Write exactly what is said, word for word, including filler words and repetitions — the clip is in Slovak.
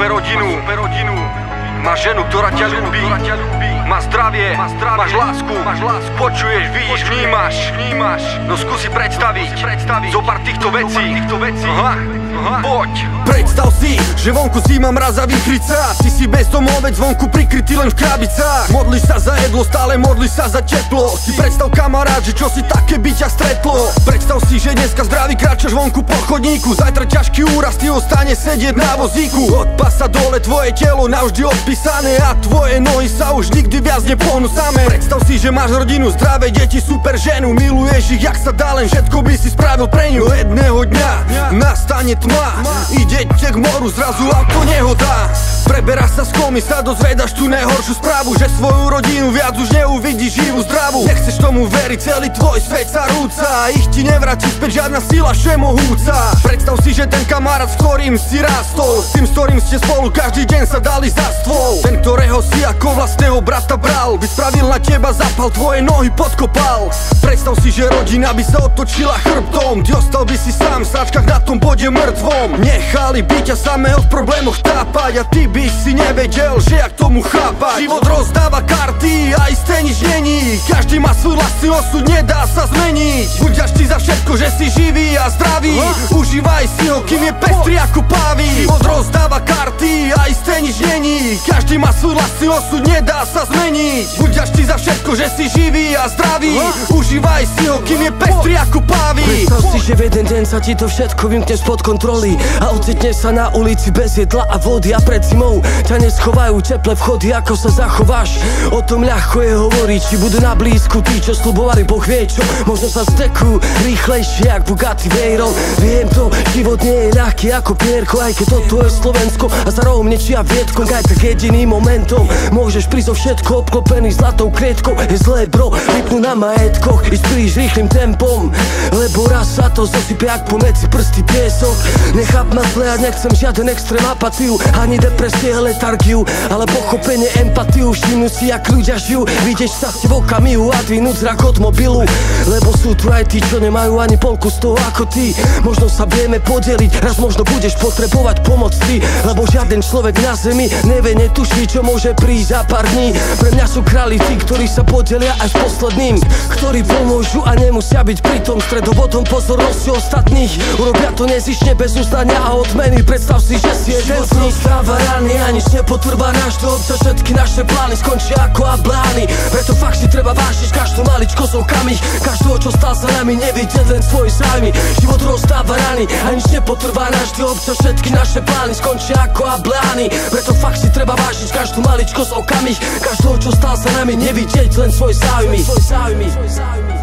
superhodinu, superhodinu. Máš ženu, ktorá ťa ľúbi, máš zdravie, máš lásku, počuješ, vidíš, vnímaš, vnímaš. No skúsi predstaviť zopár týchto vecí. Aha, poď. Predstav si, že vonku zima, mraza, vychrica. Ty si bezdomovec, vonku prikrytý len v krabicách. Modlíš sa za jedlo, stále modlíš sa za teplo. Si predstav, kamarát, že čo si také by ťa stretlo. Predstav si, že dneska zdravý kráčaš vonku po chodníku. Zajtra ťažký úraz, ty ostane sedieť na vozíku. Od pasa dole tvoje telo navždy odpísané a tvoje nohy sa už nikdy viac nepohnú samé. Predstav si, že máš rodinu, zdravé deti, super ženu. Miluješ ich, jak sa dá, len všetko by si spravil pre ňu. Jedného dňa nastane tma, idete k moru, zrazu auto nehoda. Preberáš sa z komy, sa dozvedaš tú nehoršiu správu, že svoju rodinu viac už neuvidíš živú, zdravú. Nechceš tomu veriť, celý tvoj svet sa rúca, ich ti nevráti späť žiadna sila všemohúca. Predstav si, že ten kamarát, s ktorým si rástol, s tým, s ktorým ste spolu každý deň sa dali za stôl, ten, ktorého si ako vlastného brata bral, by spravil na teba zapal, tvoje nohy podkopal. Predstav si, že rodina by sa otočila chrbtom, ty ostal by si sám v sáčkach na tom bode mŕtvom. Nechali by ťa samého v problémoch tápať a ty by si nevedel, že jak tomu chápať. Život rozdáva karty a isté nič není, každý má svoj vlastný osud, nedá sa zmeniť. Buďaš ti za všetko, že si živý a zdravý, užívaj si ho, kým je pestrý ako pávy. Život rozdáva karty a isté nič není, každý má svoj vlastný osud, nedá sa zmeniť. Buďaš ti za všetko, že si živý a zdravý, užívaj si ho, kým je pestrý ako pávy. Predstav si, že v jeden deň sa ti to všetko vymkne spod kontroly a ocitneš sa na ulici bez jedla a vody a pred zimou ťa neschovajú teplé vchody. Ako sa zachováš, o tom ľahko je hovoriť, či budú na blízku tí, čo slubovali, Boh vie čo. Možno sa stekú rýchlejšie jak Bugatti Veyron. Viem to, život nie je ľahký ako pierko, aj keď toto je Slovensko a za rohom niečia vietkom. Aj tak jedin momentom môžeš prísť o všetko, obklopený zlatou klietkou. Je zlé bro, vypnú na majetkoch, ísť príliš rýchlym tempom, lebo raz sa to zosype jak pomedzi prsty piesok. Necháp ma zle a nechcem žiaden extrém apatiu, ani depresie, letargiu, ale pochopenie, empatiu. Všimnú si, jak ľudia žijú, vidieš sa v tebou kamihu a dvinúť zrak od mobilu, lebo sú tu aj tí, čo nemajú ani polku z toho ako ty. Možno sa vieme podeliť, raz možno budeš potrebovať pomoc ty, lebo žiaden človek na zemi nevie, netuší, čo môže prísť za pár dní. Pre mňa sú králi tí, ktorí sa podelia až posledným, ktorí pomôžu a nemusia byť pritom stredobodom pozornosti ostatných. Urobia to nezišne bez uznania a odmeny. Predstav si, že si jeden z nich. Stáva rany a nič nepotrvá náš dôb, za všetky naše plány skončia ako ablány. Preto fakt si treba vážiť každú maličkosť okamih, každého, čo stál za nami, nevidieť len svoje zájmy. Život rozdáva rany a nič nepotrvá náš dôb, za všetky naše plány skončia ako ablány. Preto fakt si treba vážiť každú maličkosť okamih, každého, čo stál za nami, nevidieť len svoj záujmy.